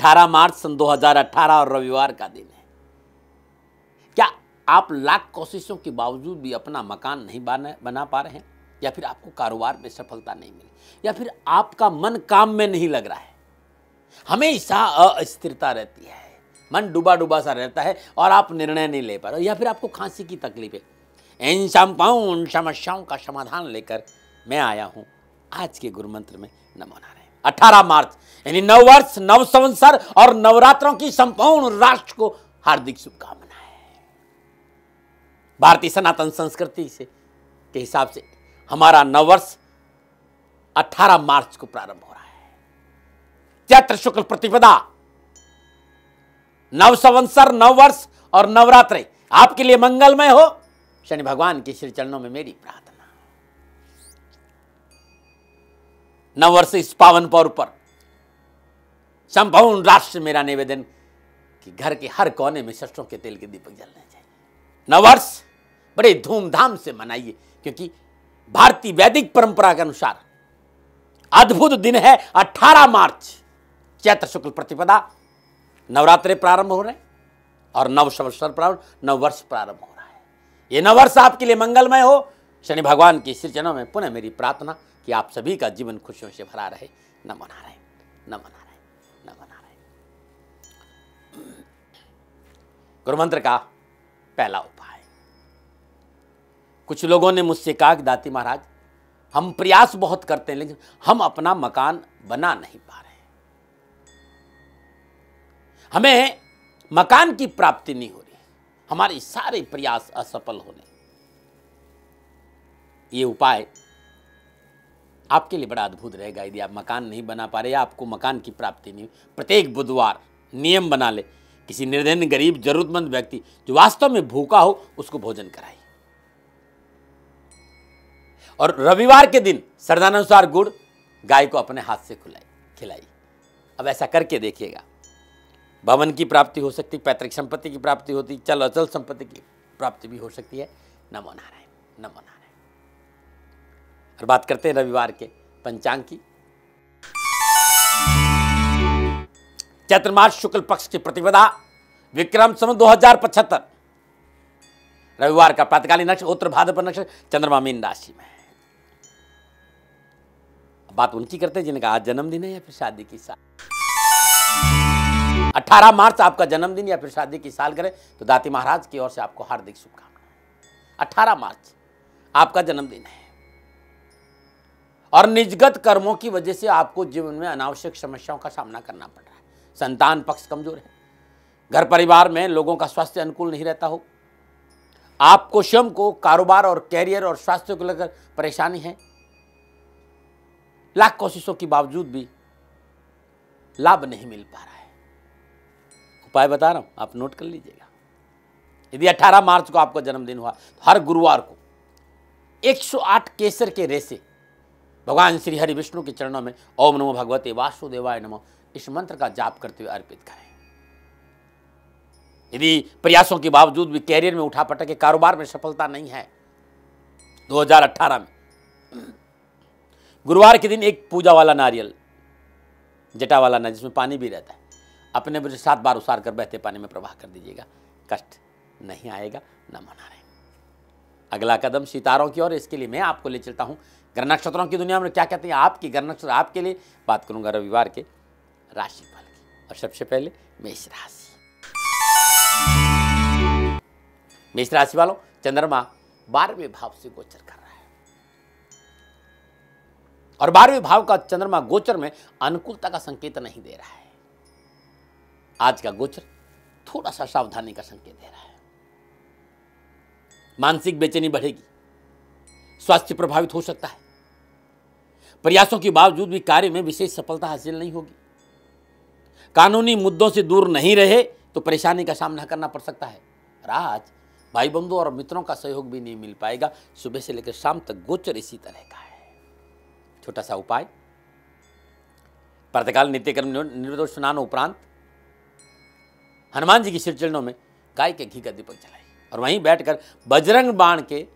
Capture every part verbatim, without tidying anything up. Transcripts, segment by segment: अठारह मार्च सन दो हज़ार अठारह और रविवार का दिन है। क्या आप लाख कोशिशों के बावजूद भी अपना मकान नहीं बना बना पा रहे हैं, या फिर आपको कारोबार में सफलता नहीं मिली, या फिर आपका मन काम में नहीं लग रहा है, हमेशा अस्थिरता रहती है, मन डूबा डूबा सा रहता है और आप निर्णय नहीं ले पा रहे, या फिर आपको खांसी की तकलीफ है। इन संपूर्ण समस्याओं का समाधान लेकर मैं आया हूँ आज के गुरु मंत्र में। नमो नारायण। अठारह मार्च यानी नव वर्ष, नव संवत्सर और नवरात्रों की संपूर्ण राष्ट्र को हार्दिक शुभकामनाएं। भारतीय सनातन संस्कृति से के हिसाब से हमारा नववर्ष अठारह मार्च को प्रारंभ हो रहा है। चैत्र शुक्ल प्रतिपदा, नव संवत्सर, नव वर्ष और नवरात्रे आपके लिए मंगलमय हो, शनि भगवान के श्री चरणों में मेरी प्रार्थना। नव वर्ष इस पावन पर्व पर संपूर्ण राष्ट्र मेरा निवेदन कि घर के हर कोने में सरसों के तेल के दीपक जलने चाहिए। नववर्ष बड़े धूमधाम से मनाइए, क्योंकि भारतीय वैदिक परंपरा के अनुसार अद्भुत दिन है। अठारह मार्च चैत्र शुक्ल प्रतिपदा, नवरात्रे प्रारंभ हो रहे हैं और नव संवत्सर प्रारंभ, नववर्ष प्रारंभ हो रहा है। ये नववर्ष आपके लिए मंगलमय हो, शनि भगवान के श्री चरणों में पुनः मेरी प्रार्थना कि आप सभी का जीवन खुशियों से भरा रहे। नमो नारायण, नमो नारायण, नमो नारायण। गुरुमंत्र का पहला उपाय। कुछ लोगों ने मुझसे कहा कि दाती महाराज, हम प्रयास बहुत करते हैं लेकिन हम अपना मकान बना नहीं पा रहे, हमें मकान की प्राप्ति नहीं हो रही, हमारे सारे प्रयास असफल होने। ये उपाय आपके लिए बड़ा अद्भुत रहेगा। यदि आप मकान नहीं बना पा रहे या आपको मकान की प्राप्ति नहीं, प्रत्येक बुधवार नियम बना ले, किसी निर्धन, गरीब, जरूरतमंद व्यक्ति जो वास्तव में भूखा हो उसको भोजन कराइए। और रविवार के दिन श्रद्धानुसार गुड़ गाय को अपने हाथ से खुलाइए, खिलाइए। अब ऐसा करके देखिएगा, भवन की प्राप्ति हो सकती, पैतृक संपत्ति की प्राप्ति होती, चल अचल संपत्ति की प्राप्ति भी हो सकती है। नमो नारायण, नमो नारायण। और बात करते हैं रविवार के पंचांग की। चैत्र मास शुक्ल पक्ष की प्रतिपदा, विक्रम संवत दो हज़ार पचहत्तर, रविवार का प्रातकालीन नक्षत्र उत्तर भाद्रपद नक्षत्र, चंद्रमा मीन राशि में। बात उनकी करते हैं जिनका आज जन्मदिन है या फिर शादी की साल। अठारह मार्च आपका जन्मदिन या फिर शादी की साल करें तो दाती महाराज की ओर से आपको हार्दिक शुभकामनाएं। अठारह मार्च आपका जन्मदिन है और निजगत कर्मों की वजह से आपको जीवन में अनावश्यक समस्याओं का सामना करना पड़ रहा है। संतान पक्ष कमजोर है, घर परिवार में लोगों का स्वास्थ्य अनुकूल नहीं रहता हो, आपको स्वयं को कारोबार और कैरियर और स्वास्थ्य को लेकर परेशानी है। लाख कोशिशों के बावजूद भी लाभ नहीं मिल पा रहा है। उपाय बता रहा हूँ, आप नोट कर लीजिएगा। यदि अठारह मार्च को आपका जन्मदिन हुआ तो हर गुरुवार को एक सौ आठ केसर के रेशे भगवान श्री हरि विष्णु के चरणों में ओम नमो भगवते वासुदेवाय नमः इस मंत्र का जाप करते हुए अर्पित करें। यदि प्रयासों के बावजूद भी कैरियर में उठा पटक के कारोबार में सफलता नहीं है दो हज़ार अठारह में, गुरुवार के दिन एक पूजा वाला नारियल, जटा वाला नारियल जिसमें पानी भी रहता है, अपने मुझे सात बार उसार कर बहते पानी में प्रवाह कर दीजिएगा, कष्ट नहीं आएगा। नमो नारायण। अगला कदम सितारों की ओर, इसके लिए मैं आपको ले चलता हूँ ग्रह नक्षत्रों की दुनिया में। क्या कहते हैं आपकी ग्रह नक्षत्र आपके लिए? बात करूंगा रविवार के राशिफल की। और सबसे पहले मेष राशि। मेष राशि वालों, चंद्रमा बारहवें भाव से गोचर कर रहा है और बारहवें भाव का चंद्रमा गोचर में अनुकूलता का संकेत नहीं दे रहा है। आज का गोचर थोड़ा सा सावधानी का संकेत दे रहा है। मानसिक बेचैनी बढ़ेगी, स्वास्थ्य प्रभावित हो सकता है, प्रयासों के बावजूद भी कार्य में विशेष सफलता हासिल नहीं होगी। कानूनी मुद्दों से दूर नहीं रहे तो परेशानी का सामना करना पड़ सकता है। आज भाई बंधुओं और मित्रों का सहयोग भी नहीं मिल पाएगा। सुबह से लेकर शाम तक गोचर इसी तरह का है। छोटा सा उपाय, प्रातःकाल नित्यकर्म निर्दोष स्नान उपरांत हनुमान जी की श्री चरणों में गाय के घी का दीपक जलाइए और वहीं बैठकर बजरंग बाण के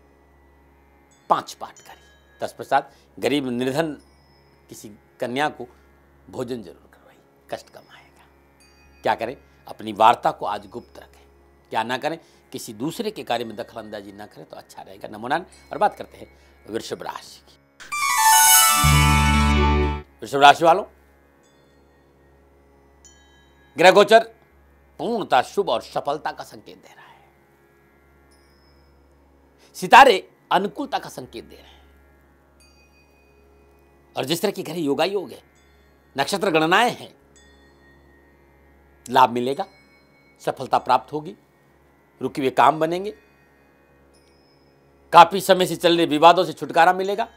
पांच पाठ करिए। तत्पश्चात गरीब निर्धन किसी कन्या को भोजन जरूर करवाइए, कष्ट कम आएगा। क्या करें, अपनी वार्ता को आज गुप्त रखें, क्या ना करें, किसी दूसरे के कार्य में दखलंदाजी ना करें तो अच्छा रहेगा। नमोनान। और बात करते हैं वृषभ राशि की। वृषभ राशि वालों, ग्रह गोचर पूर्णता शुभ और सफलता का संकेत दे रहा है। सितारे अनुकूलता का संकेत दे रहे हैं और जिस तरह की ग्रह योगायोग है, नक्षत्र गणनाएं हैं, लाभ मिलेगा, सफलता प्राप्त होगी, रुके हुए काम बनेंगे, काफी समय से चल रहे विवादों से छुटकारा मिलेगा,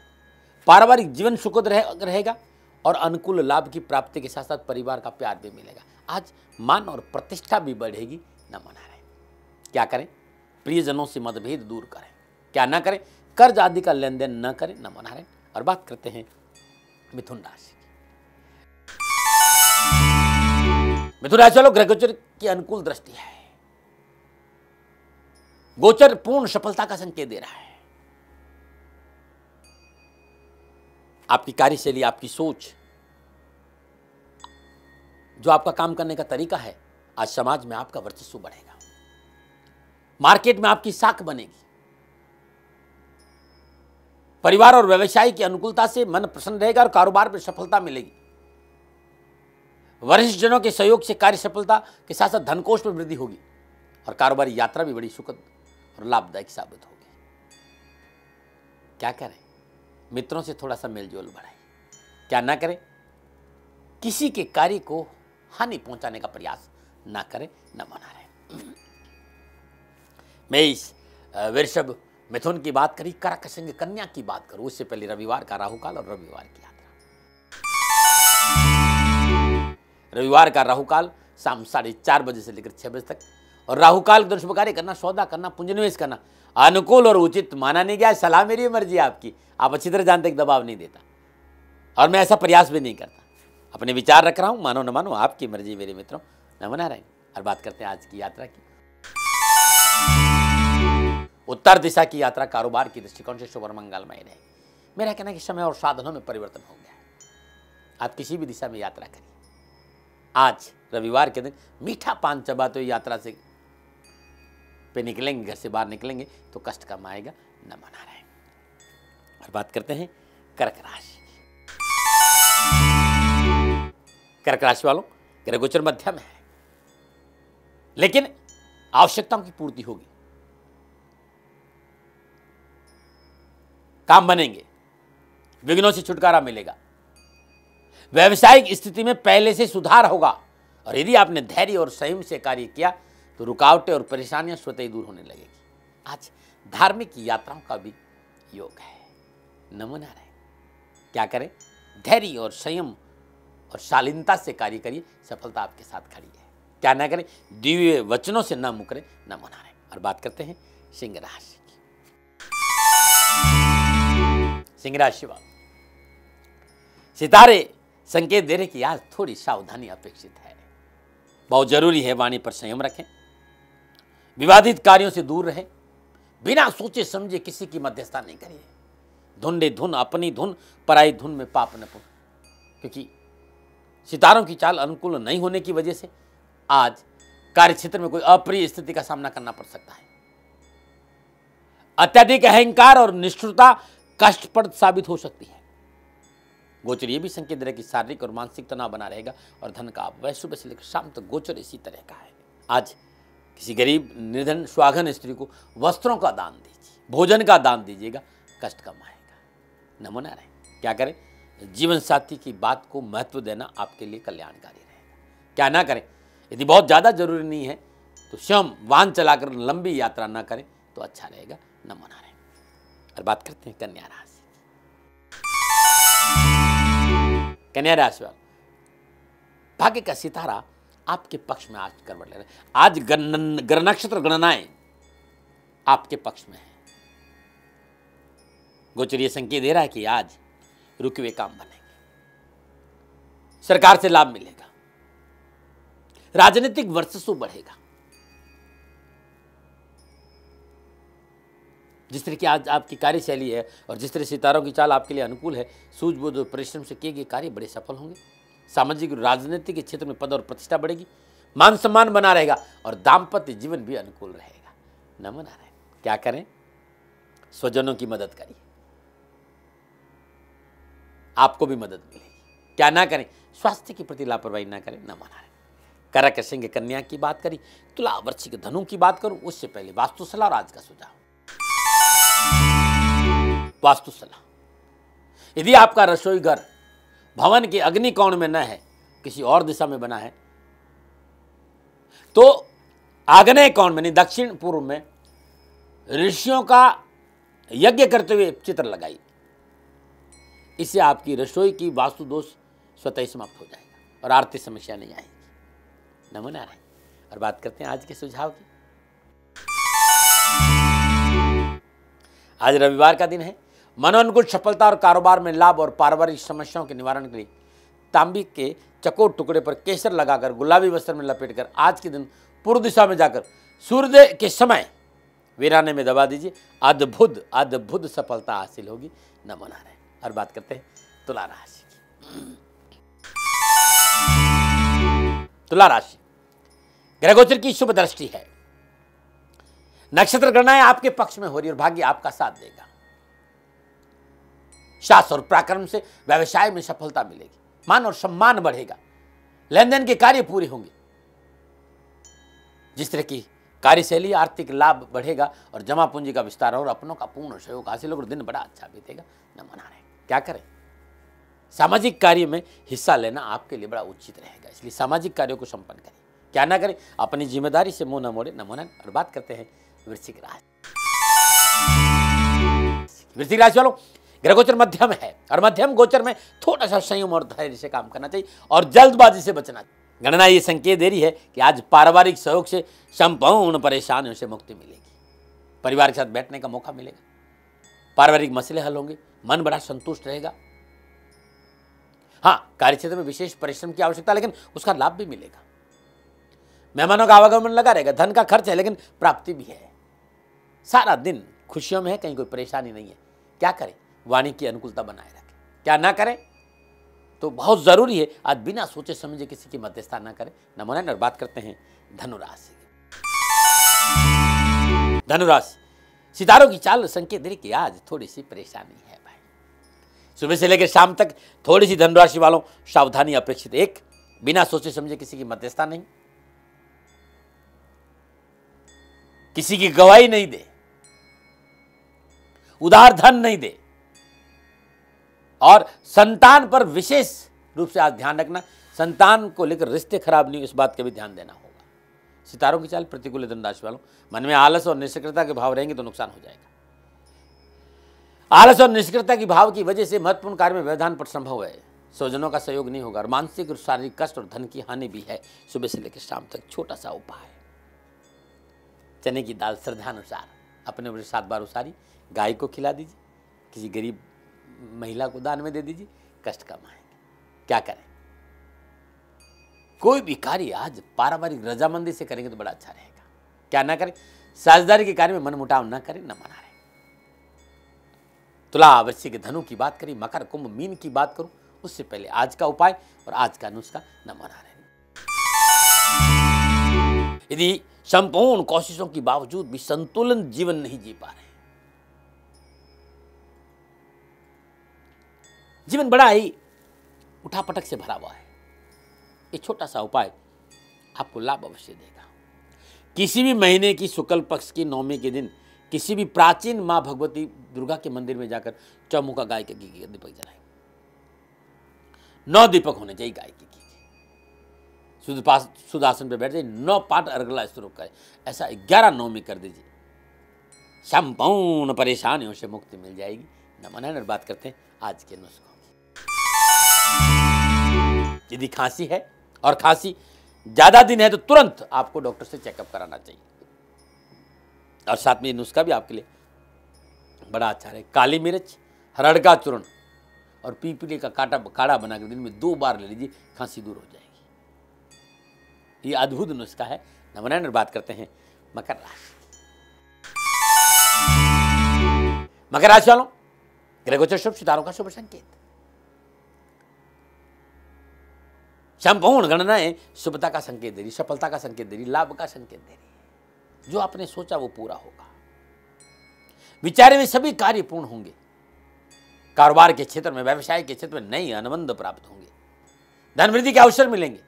पारिवारिक जीवन सुखद रहेगा और अनुकूल लाभ की प्राप्ति के साथ साथ परिवार का प्यार भी मिलेगा। आज मान और प्रतिष्ठा भी बढ़ेगी। न मना रहे, क्या करें, प्रियजनों से मतभेद दूर करें, क्या ना करें, कर्ज आदि का लेन देन न करें। न मना रहे। और बात करते हैं मिथुन राशि की। मिथुन राशि वालों, ग्रह गोचर की अनुकूल दृष्टि है। गोचर पूर्ण सफलता का संकेत दे रहा है। आपकी कार्यशैली, आपकी सोच, जो आपका काम करने का तरीका है, आज समाज में आपका वर्चस्व बढ़ेगा, मार्केट में आपकी साख बनेगी, परिवार और व्यवसाय की अनुकूलता से मन प्रसन्न रहेगा और कारोबार में सफलता मिलेगी। वरिष्ठ जनों के सहयोग से कार्य सफलता के साथ साथ धनकोष में वृद्धि होगी और कारोबारी यात्रा भी बड़ी सुखद और लाभदायक साबित होगी। क्या करें, मित्रों से थोड़ा सा मेलजोल बढ़ाए, क्या ना करें, किसी के कार्य को हानि पहुंचाने का प्रयास ना करें। न मना रहे। मैं इस वृषभ मिथुन की बात करी, कर्क कन्या की बात करूं, उससे पहले रविवार का राहुकाल और रविवार की यात्रा। रविवार का राहुकाल शाम साढ़े चार बजे से लेकर छह बजे तक और राहुकाल के दिन शुभ कार्य करना, सौदा करना, पूंजी निवेश करना अनुकूल और उचित माना नहीं गया। सलाह मेरी मर्जी आपकी, आप अच्छी तरह जानते हैं, दबाव नहीं देता और मैं ऐसा प्रयास भी नहीं करता, अपने विचार रख रहा हूँ, मानो न मानो आपकी मर्जी मेरे मित्रों। न मना रहे। और बात करते हैं आज की यात्रा की। उत्तर दिशा की यात्रा कारोबार की दृष्टिकोण से शुभ और मंगलमय रहे। मेरा कहना है कि समय और साधनों में परिवर्तन हो गया है। आप किसी भी दिशा में यात्रा करिए। आज रविवार के दिन मीठा पान चबाते हुए यात्रा से पे निकलेंगे, घर से बाहर निकलेंगे तो कष्ट कम आएगा। न मना रहे। और बात करते हैं कर्क राशि। कर्क राशि वालों, ग्रह गोचर मध्यम है लेकिन आवश्यकताओं की पूर्ति होगी, काम बनेंगे, विघ्नों से छुटकारा मिलेगा, व्यवसायिक स्थिति में पहले से सुधार होगा और यदि आपने धैर्य और संयम से कार्य किया तो रुकावटें और परेशानियां स्वतः ही दूर होने लगेगी। आज धार्मिक यात्राओं का भी योग है। नमना रहे। क्या करें, धैर्य और संयम और शालीनता से कार्य करिए, सफलता आपके साथ खड़ी है। क्या ना करें, दिव्य वचनों से ना मुकरें। न मना रहे। और बात करते हैं सिंह राशि। सिंह राशि वाले सितारे संकेत दे रहे कि आज थोड़ी सावधानी अपेक्षित है, बहुत जरूरी है। वाणी पर संयम रखें, विवादित कार्यों से दूर रहें, बिना सोचे समझे किसी की मध्यस्थता नहीं करिए। धुंधे धुन, अपनी धुन, पराई धुन में पाप न पुण्य, क्योंकि सितारों की चाल अनुकूल नहीं होने की वजह से आज कार्यक्षेत्र में कोई अप्रिय स्थिति का सामना करना पड़ सकता है। अत्यधिक अहंकार और निष्ठुरता कष्टप्रद साबित हो सकती है। गोचर ये भी संकेत दे रहा है कि शारीरिक और मानसिक तनाव बना रहेगा और धन का अपव्यय सुबह से लेकर शाम तक गोचर इसी तरह का है। आज किसी गरीब, निर्धन, स्वांगन स्त्री को वस्त्रों का दान दीजिए, भोजन का दान दीजिएगा, कष्ट कम आएगा। नमोना रहे। क्या करें, जीवन साथी की बात को महत्व देना आपके लिए कल्याणकारी रहेगा। क्या ना करें, यदि बहुत ज़्यादा जरूरी नहीं है तो स्वयं वाहन चलाकर लंबी यात्रा ना करें तो अच्छा रहेगा। नमोना रहे। और बात करते हैं कन्या राशि। कन्या राशि वाले भाग्य का सितारा आपके पक्ष में आज करवट ले रहा है। आज ग्रह नक्षत्र गणनाएं आपके पक्ष में है। गोचर ये संकेत दे रहा है कि आज रुके हुए काम बनेंगे, सरकार से लाभ मिलेगा, राजनीतिक वर्चस्व बढ़ेगा। जिस तरह की आज आपकी कार्यशैली है और जिस तरह सितारों की चाल आपके लिए अनुकूल है, सूझबूझ और परिश्रम से किए गए कार्य बड़े सफल होंगे। सामाजिक और राजनीति के क्षेत्र में पद और प्रतिष्ठा बढ़ेगी, मान सम्मान बना रहेगा और दाम्पत्य जीवन भी अनुकूल रहेगा। नमो नारायण। क्या करें? स्वजनों की मदद करिए, आपको भी मदद मिलेगी। क्या ना करें? स्वास्थ्य के प्रति लापरवाही ना करें। नमो नारायण। कर्क सिंह कन्या की बात करी, तुला वृश्चिक धनु की बात करूं उससे पहले वास्तु सलाह और आज का सुझाव। वास्तु सलाह, यदि आपका रसोई घर भवन के अग्नि कोण में न है, किसी और दिशा में बना है, तो आग्नेय कोण में नहीं दक्षिण पूर्व में ऋषियों का यज्ञ करते हुए चित्र लगाइए। इससे आपकी रसोई की वास्तु दोष स्वतः समाप्त हो जाएगा और आर्थिक समस्या नहीं आएगी। नमो नारायण। और बात करते हैं आज के सुझाव की। आज रविवार का दिन है। मनोनुकूल सफलता और कारोबार में लाभ और पारिवारिक समस्याओं के निवारण के लिए तांबे के चकोर टुकड़े पर केसर लगाकर गुलाबी वस्त्र में लपेटकर आज के दिन पूर्व दिशा में जाकर सूर्योदय के समय वीराने में दबा दीजिए। अद्भुत अद्भुत सफलता हासिल होगी। नमो नारायण। और बात करते हैं तुला राशि की। तुला राशि ग्रहगोचर की शुभ दृष्टि है। नक्षत्र गणनाएं आपके पक्ष में हो रही और भाग्य आपका साथ देगा। शास्त्र और पराक्रम से व्यवसाय में सफलता मिलेगी। मान और सम्मान बढ़ेगा। लेन देन के कार्य पूरे होंगे। जिस तरह की कार्यशैली, आर्थिक लाभ बढ़ेगा और जमा पूंजी का विस्तार और अपनों का पूर्ण सहयोग हासिल होगा। दिन बड़ा अच्छा बीतेगा। नमो नारायण। क्या करें? सामाजिक कार्य में हिस्सा लेना आपके लिए बड़ा उचित रहेगा, इसलिए सामाजिक कार्यों को संपन्न करें। क्या ना करें? अपनी जिम्मेदारी से मुंह न मोड़े। नमो नारायण। और बात करते हैं वृश्चिक राशि। वृश्चिक राशि वालों, ग्रहगोचर मध्यम है और मध्यम गोचर में थोड़ा सा संयम और धैर्य से काम करना चाहिए और जल्दबाजी से बचना चाहिए। गणना ये संकेत दे रही है कि आज पारिवारिक सहयोग से संपूर्ण परेशानियों से मुक्ति मिलेगी। परिवार के साथ बैठने का मौका मिलेगा। पारिवारिक मसले हल होंगे। मन बड़ा संतुष्ट रहेगा। हाँ, कार्यक्षेत्र में विशेष परिश्रम की आवश्यकता, लेकिन उसका लाभ भी मिलेगा। मेहमानों का आवागमन लगा रहेगा। धन का खर्च है लेकिन प्राप्ति भी है। सारा दिन खुशियों में है, कहीं कोई परेशानी नहीं है। क्या करें? वाणी की अनुकूलता बनाए रखें। क्या ना करें? तो बहुत जरूरी है आज बिना सोचे समझे किसी की मध्यस्थता ना करें। नमो नारायण। और बात करते हैं धनुराशि की। धनुराशि, सितारों की चाल संकेत दे रही कि आज थोड़ी सी परेशानी है भाई। सुबह से लेकर शाम तक थोड़ी सी धनुराशि वालों सावधानी अपेक्षित। एक, बिना सोचे समझे किसी की मध्यस्थता नहीं, किसी की गवाही नहीं दे, उधार धन नहीं दे और संतान पर विशेष रूप से आज ध्यान रखना। संतान को लेकर रिश्ते खराब नहीं, इस बात का भी ध्यान देना होगा। सितारों की चाल प्रतिकूल है धनुराशि वालों। मन में आलस और निष्क्रियता के भाव रहेंगे तो नुकसान हो जाएगा। आलस और निष्क्रियता के भाव की वजह से महत्वपूर्ण कार्य में व्यवधान पर संभव है। स्वजनों का सहयोग नहीं होगा और मानसिक और शारीरिक कष्ट और धन की हानि भी है। सुबह से लेकर शाम तक छोटा सा उपाय, चने की दाल श्रद्धानुसार अपने ऊपर सात बार उसारी गाय को खिला दीजिए, किसी गरीब महिला को दान में दे दीजिए, कष्ट कम आएंगे। क्या करें? कोई भी कार्य आज पारिवारिक रजामंदी से करेंगे तो बड़ा अच्छा रहेगा। क्या ना करें? साझेदारी के कार्य में मनमुटाव ना करें। न मना रहे। तुला वृश्चिक धनु की बात करी, मकर कुंभ मीन की बात करूं उससे पहले आज का उपाय और आज का नुस्खा। न मना रहे। यदि संपूर्ण कोशिशों के बावजूद भी संतुलन जीवन नहीं जी पा रहे, जीवन बड़ा ही उठापटक से भरा हुआ है, ये छोटा सा उपाय आपको लाभ अवश्य देगा। किसी भी महीने की शुक्ल पक्ष की नवमी के दिन किसी भी प्राचीन माँ भगवती दुर्गा के मंदिर में जाकर चौमुखा गाय के घी के दीपक जलाएं। नौ दीपक होने चाहिए गाय के घी के। सुदपास सुदासन पर बैठ जाइए, नौ पाठ अर्गला शुरू करें। ऐसा ग्यारह नवमी कर दीजिए, संपूर्ण परेशानियों से मुक्ति मिल जाएगी। नमो नारायण। बात करते हैं आज के नुस्खा। यदि खांसी है और खांसी ज्यादा दिन है तो तुरंत आपको डॉक्टर से चेकअप कराना चाहिए और साथ में ये नुस्खा भी आपके लिए बड़ा अच्छा है। काली मिर्च, हरड़ का चूर्ण और पीपली का काटा काढ़ा बनाकर दिन में दो बार ले लीजिए, खांसी दूर हो जाएगी। ये अद्भुत नुस्खा है। नमो नारायण। बात करते हैं मकर राशि। मकर राशि वालों, ग्रहगोचर शुभ सितारों का शुभ संकेत। संपूर्ण गणनाएं शुभता का संकेत दे रही, सफलता का संकेत दे रही, लाभ का संकेत दे रही। जो आपने सोचा वो पूरा होगा, विचारे में सभी कार्य पूर्ण होंगे, कारोबार के क्षेत्र में, व्यवसाय के क्षेत्र में नई अनुबंध प्राप्त होंगे, धन वृद्धि के अवसर मिलेंगे,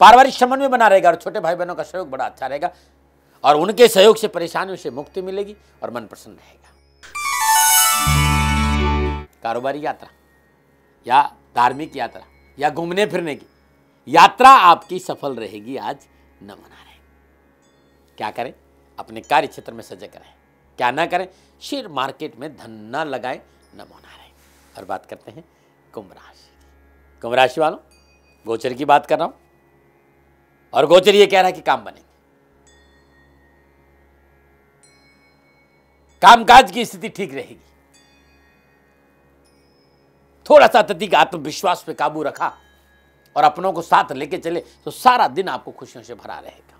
पारिवारिक समन्वय बना रहेगा और छोटे भाई बहनों का सहयोग बड़ा अच्छा रहेगा और उनके सहयोग से परेशानियों से मुक्ति मिलेगी और मन प्रसन्न रहेगा। कारोबारी यात्रा या धार्मिक यात्रा या घूमने फिरने की यात्रा आपकी सफल रहेगी, आज न मना रहे। क्या करें? अपने कार्य क्षेत्र में सजग रहें, क्या ना करें? शेयर मार्केट में धन ना लगाएं, न मना रहे। और बात करते हैं कुंभ राशि की। कुंभ राशि वालों, गोचर की बात कर रहा हूं और गोचर ये कह रहा है कि काम बनेंगे, कामकाज की स्थिति ठीक रहेगी। थोड़ा सा अत्यधिक आत्मविश्वास पे काबू रखा और अपनों को साथ लेके चले तो सारा दिन आपको खुशियों से भरा रहेगा।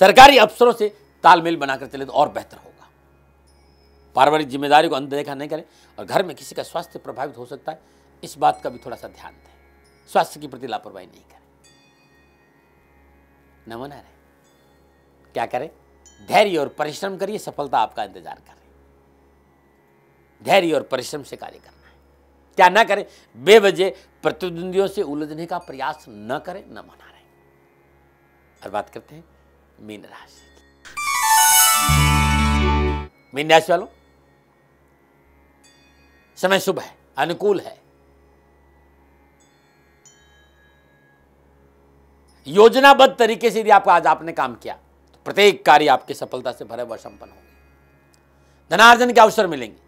सरकारी अफसरों से तालमेल बनाकर चले तो और बेहतर होगा। पारिवारिक जिम्मेदारी को अनदेखा नहीं करें और घर में किसी का स्वास्थ्य प्रभावित हो सकता है, इस बात का भी थोड़ा सा ध्यान दें। स्वास्थ्य के प्रति लापरवाही नहीं करें, न मना रहे। क्या करें? धैर्य और परिश्रम करिए, सफलता आपका इंतजार कर रही है। धैर्य और परिश्रम से कार्य करें, क्या ना करें? बेवजह प्रतिद्वंदियों से उलझने का प्रयास न करें, न मना रहे। और बात करते हैं मीन राशि की। मीन राशि वालों, समय शुभ है, अनुकूल है। योजनाबद्ध तरीके से यदि आपको आज आपने काम किया तो प्रत्येक कार्य आपकी सफलता से भरे व संपन्न होंगे। धनार्जन के अवसर मिलेंगे।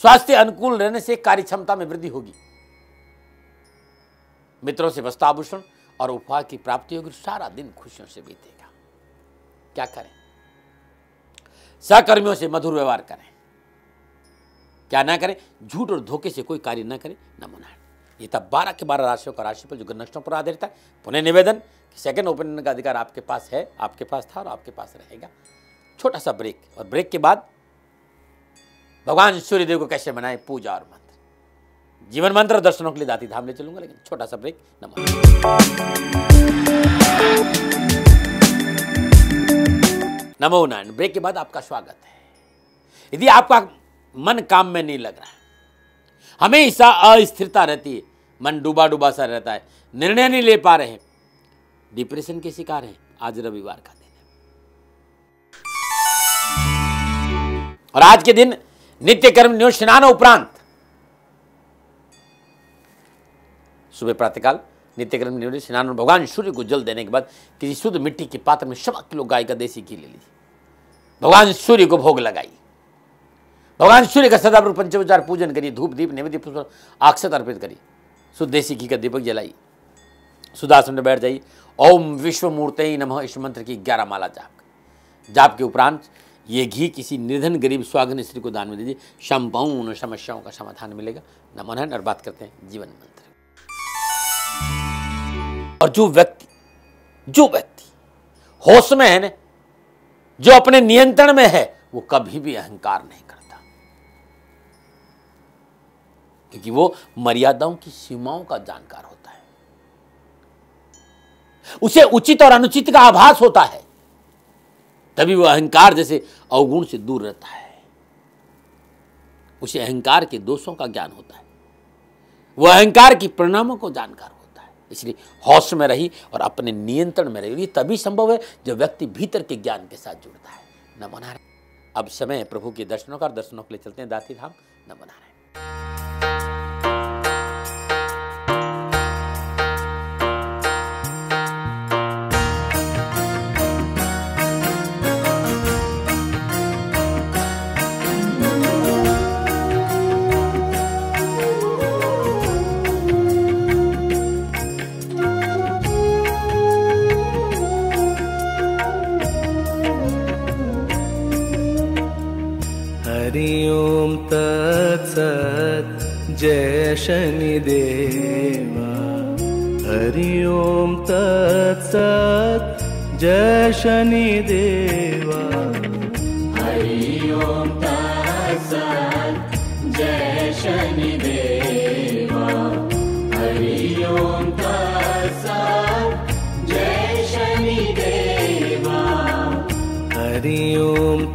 स्वास्थ्य अनुकूल रहने से कार्य क्षमता में वृद्धि होगी। मित्रों से वस्त्राभूषण और उपहार की प्राप्ति होगी। सारा दिन खुशियों से बीतेगा। क्या करें? सहकर्मियों से मधुर व्यवहार करें, क्या ना करें? झूठ और धोखे से कोई कार्य ना करें, न मना। ये तब बारह के बारह राशियों का राशिफल जो ग्रह पर आधारित है। पुनः निवेदन कि सेकंड ओपिनियन का अधिकार आपके पास है, आपके पास था और आपके पास रहेगा। छोटा सा ब्रेक और ब्रेक के बाद भगवान सूर्यदेव को कैसे मनाएं, पूजा और मंत्र, जीवन मंत्र और दर्शनों के लिए दाती धाम ले चलूंगा, लेकिन छोटा सा ब्रेक। नमः नमो नारायण। ब्रेक के बाद आपका स्वागत है। यदि आपका मन काम में नहीं लग रहा है, हमेशा अस्थिरता रहती है, मन डूबा डूबा सा रहता है, निर्णय नहीं ले पा रहे हैं, डिप्रेशन के शिकार हैं, आज रविवार का दिन है और आज के दिन नित्य कर्म नियो स्नान उपरांत सुबह प्रातःकाल नित्य कर्म नियो स्नान और भगवान सूर्य को जल देने के बाद किसी शुद्ध मिट्टी के पात्र में सवा किलो गाय का देसी घी ले लीजिए, भगवान सूर्य को भोग लगाइए, भगवान सूर्य का सदा पंचोपचार पूजन करिए, धूप दीप नैवेद्य पुष्प अक्षत अर्पित करिए, शुद्ध देसी घी का दीपक जलाइए, सुदासन में बैठ जाइए, ओम विश्वमूर्तये नमः इस मंत्र की ग्यारह माला जाप जाप के उपरांत ये घी किसी निर्धन गरीब स्वागन स्त्री को दान में दीजिए। संपूर्ण समस्याओं का समाधान मिलेगा, नमन। और बात करते हैं जीवन मंत्र। और जो व्यक्ति जो व्यक्ति होश में है ना, जो अपने नियंत्रण में है, वो कभी भी अहंकार नहीं करता, क्योंकि वो मर्यादाओं की सीमाओं का जानकार होता है, उसे उचित और अनुचित का आभास होता है, तभी वह अहंकार जैसे अवगुण से दूर रहता है। उसे अहंकार के दोषों का ज्ञान होता है, वह अहंकार की परिणामों को जानकार होता है। इसलिए होश में रही और अपने नियंत्रण में रही, तभी संभव है जब व्यक्ति भीतर के ज्ञान के साथ जुड़ता है। न मना रहे। अब समय है प्रभु के दर्शनों का और दर्शनों के लिए चलते हैं दाती धाम। न मना रहे। जय शनि देवा। हरि ओम तत्सत् जय शनि देवा। हरि ओम तत्सत् जय शनि देवा। हरि ओम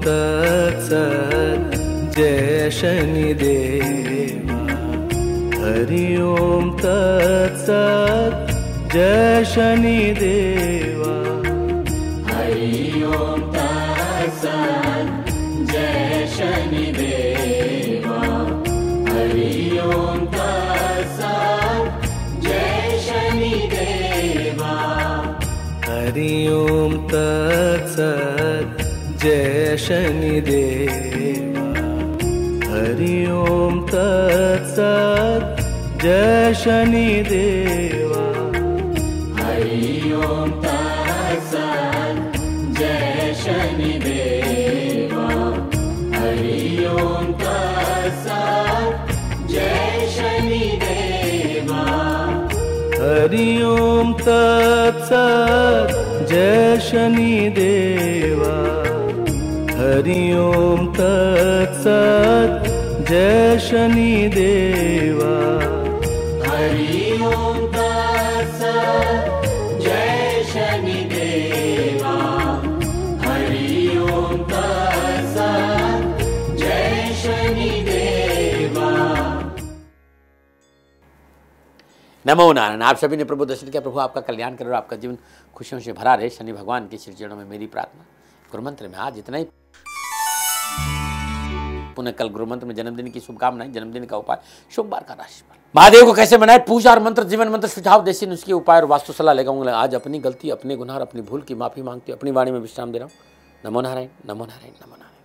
तत्सत् जय शनिदेवा। हरि ओम तत्सत् जय शनिदेवा। हरि ओम तत्सत् जय शनिदेवा। हरि ओम तत्सत् जय शनिदेवा। हरि ओम तत्सत् जय शनिदेवा। हरि ओम तत्सत् जय शनिदेवा। हरि ओम तत्सत् जय शनिदेवा। हरि ओम तत्सत् जय शनिदेवा। हरि ओम तत्सत् जय शनिदेवा। हरि ओम तत्सत् जय शनिदेवा। हरि ओम तत्सत् जय शनिदेवा। हरि ओम तत्सत् जय शनिदेवा। नमो नारायण। आप सभी ने प्रभु दर्शन किया। प्रभु आपका कल्याण करे और आपका जीवन खुशियों से भरा रहे, शनि भगवान के श्री चरणों में मेरी प्रार्थना। गुरुमंत्र में आज इतना ही। पुनः कल गुरुमंत्र में जन्मदिन की शुभकामनाएं, जन्मदिन का उपाय, सोमवार का राशिफल, महादेव को कैसे बनाए, पूजा और मंत्र, जीवन मंत्र, सुझाव, देसी नुस्खे, उपाय और वास्तु सलाह लगाऊंगा। आज अपनी गलती, अपने गुनाह, अपनी भूल की माफी मांगती हूँ। अपनी वाणी में विश्राम दे रहा हूँ। नमो नारायण, नमो नारायण, नमो नारायण।